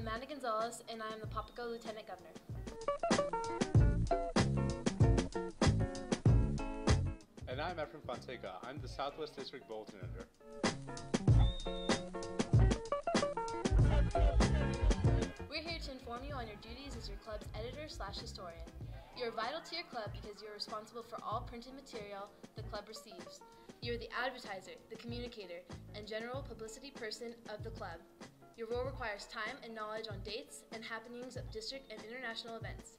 I'm Amanda Gonzalez, and I am the Papago Lieutenant Governor. And I'm Efren Fonseca. I'm the Southwest District Bulletin Editor. We're here to inform you on your duties as your club's editor/historian. You're vital to your club because you're responsible for all printed material the club receives. You're the advertiser, the communicator, and general publicity person of the club. Your role requires time and knowledge on dates and happenings of district and international events.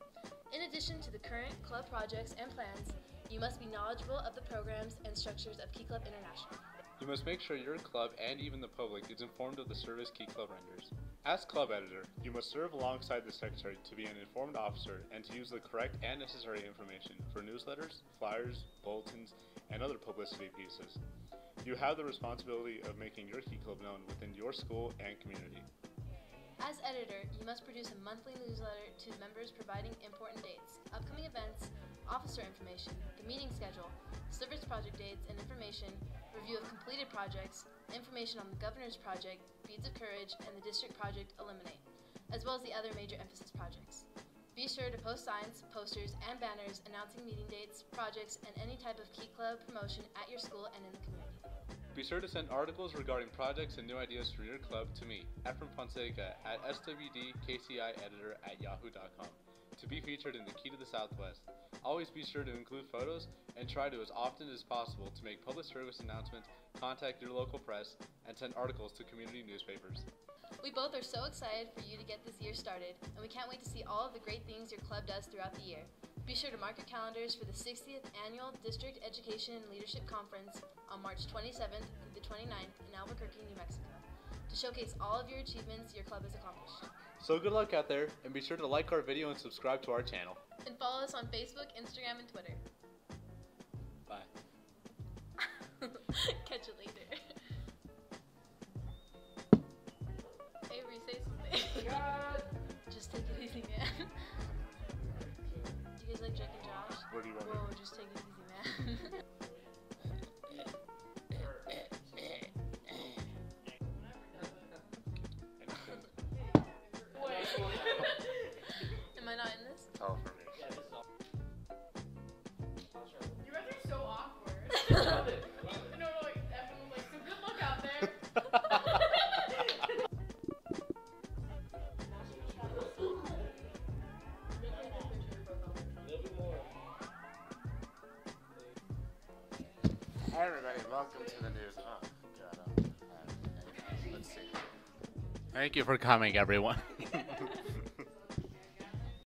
In addition to the current club projects and plans, you must be knowledgeable of the programs and structures of Key Club International. You must make sure your club and even the public is informed of the service Key Club renders. As club editor, you must serve alongside the secretary to be an informed officer and to use the correct and necessary information for newsletters, flyers, bulletins, and other publicity pieces. You have the responsibility of making your Key Club known within your school and community. As editor, you must produce a monthly newsletter to members providing important dates, upcoming events, officer information, the meeting schedule, service project dates and information, review of completed projects, information on the Governor's Project, Beads of Courage, and the District Project Eliminate, as well as the other major emphasis projects. Be sure to post signs, posters, and banners announcing meeting dates, projects, and any type of Key Club promotion at your school and in the community. Be sure to send articles regarding projects and new ideas for your club to me, Efren Fonseca, at swdkcieditor@yahoo.com, to be featured in the Key to the Southwest. Always be sure to include photos and try to, as often as possible, to make public service announcements, contact your local press, and send articles to community newspapers. We both are so excited for you to get this year started, and we can't wait to see all of the great things your club does throughout the year. Be sure to mark your calendars for the 60th Annual District Education and Leadership Conference on March 27th through the 29th in Albuquerque, New Mexico, to showcase all of your achievements your club has accomplished. So good luck out there, and be sure to like our video and subscribe to our channel. And follow us on Facebook, Instagram, and Twitter. Bye. Catch you later. Avery, say something. God. Just take it easy, man. Do you guys like Drake and Josh? What do you want? Whoa, just take it easy, man. Am I not in this? Oh, for me. Yeah, this is all. You guys are so awkward. I love it. No, like, everyone was like, so good luck out there. Hi, everybody. Welcome to the news. Oh, God. Let's see. Thank you for coming, everyone.